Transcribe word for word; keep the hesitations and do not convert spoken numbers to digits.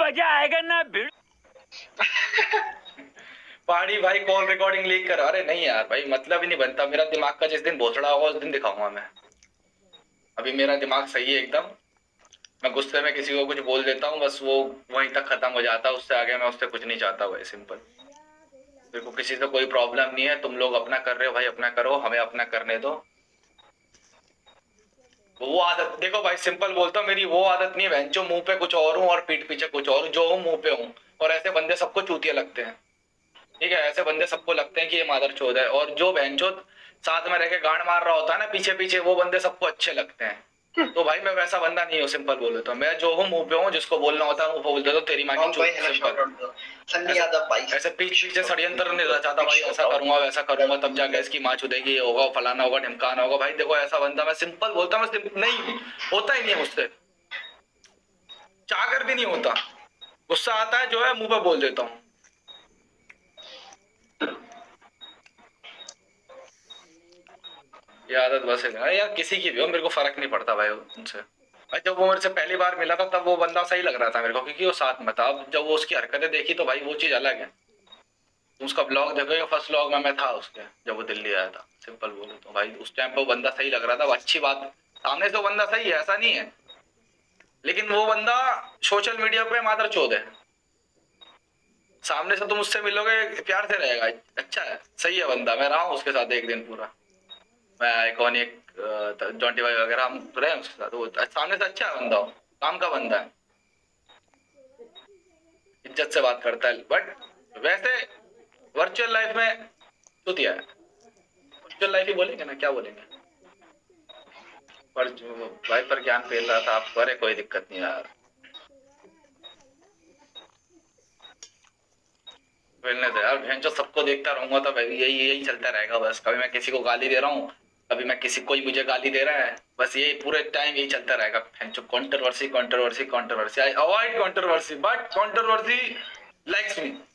मजा आएगा ना भिड़। पानी भाई कॉल रिकॉर्डिंग लीक करा। अरे नहीं यार भाई, मतलब ही नहीं बनता। मेरा दिमाग का जिस दिन भोसड़ा होगा उस दिन दिखाऊंगा मैं। अभी मेरा दिमाग सही है एकदम। मैं गुस्से में किसी को कुछ बोल देता हूँ, बस वो वहीं तक खत्म हो जाता है, उससे आगे मैं उससे कुछ नहीं चाहता भाई। सिंपल, मेरे को किसी से कोई प्रॉब्लम नहीं है। तुम लोग अपना कर रहे हो भाई, अपना करो, हमें अपना करने दो। वो आदत देखो भाई, सिंपल बोलता हूँ, मेरी वो आदत नहीं है। वेंचो मुंह पे कुछ और हूँ और पीठ पीछे कुछ और, जो हूँ मुंह पे हूँ। और ऐसे बंदे सबको चूतिया लगते हैं, ठीक है? ऐसे बंदे सबको लगते हैं कि ये मादर चोद है। और जो वेंचो साथ में रह के गांड मार रहा होता है ना पीछे पीछे, वो बंदे सबको अच्छे लगते हैं। तो भाई मैं वैसा बंदा नहीं हूँ, सिंपल बोल देता हूँ। मैं जो हूँ मुंह पे हूँ, जिसको बोलना होता है मुंह पे बोल देता हूँ। तेरी माँ की चूतिया ऐसे पीछे पीछे षड्यंत्र नहीं रचाता भाई, ऐसा करूंगा वैसा करूंगा तब जाके इसकी माँ चुदेगी, ये होगा फलाना होगा ढिमकाना होगा। भाई देखो ऐसा बंदा मैं सिंपल बोलता हूँ, नहीं होता ही नहीं है मुझसे, चाहकर भी नहीं होता। गुस्सा आता है जो है मुंह पे बोल देता हूँ। ये आदत बस है यार, किसी की भी हो मेरे को फर्क नहीं पड़ता भाई उनसे। भाई जब वो मेरे से पहली बार मिला था तब वो बंदा सही लग रहा था मेरे को, क्योंकि वो साथ में था। अब जब वो उसकी हरकतें देखी तो भाई वो चीज़ अलग है। उसका ब्लॉग देखो, फर्स्ट ब्लॉग में मैं था उसके, जब वो दिल्ली आया था। सिंपल बोलो तो भाई उस टाइम पर वो बंदा सही लग रहा था, वो अच्छी बात। सामने से वो बंदा सही है, ऐसा नहीं है, लेकिन वो बंदा सोशल मीडिया पर मादर चोद है। सामने से तुम उससे मिलोगे प्यार से रहेगा, अच्छा है, सही है बंदा। मैं रहा हूँ उसके साथ एक दिन पूरा, मैं आइकॉनिक जॉन्टी भाई वगैरह हम रहे हैं उसके साथ। वो सामने से अच्छा बंदा हो, काम का बंदा है, इज्जत से बात करता है। बट वैसे वर्चुअल लाइफ में चूतिया है। वर्चुअल लाइफ ही बोलेंगे ना, क्या बोलेंगे? पर भाई पर ज्ञान फैल रहा था आपको। अरे कोई दिक्कत नहीं यार, फैलने दो यार। भेंचो सबको देखता रहूंगा तो भाई यही यही चलता रहेगा बस। कभी मैं किसी को गाली दे रहा हूँ, अभी मैं किसी कोई मुझे गाली दे रहा है, बस यही पूरे टाइम यही चलता रहेगा। फेंचो controversy controversy controversy. I avoid controversy but controversy likes me.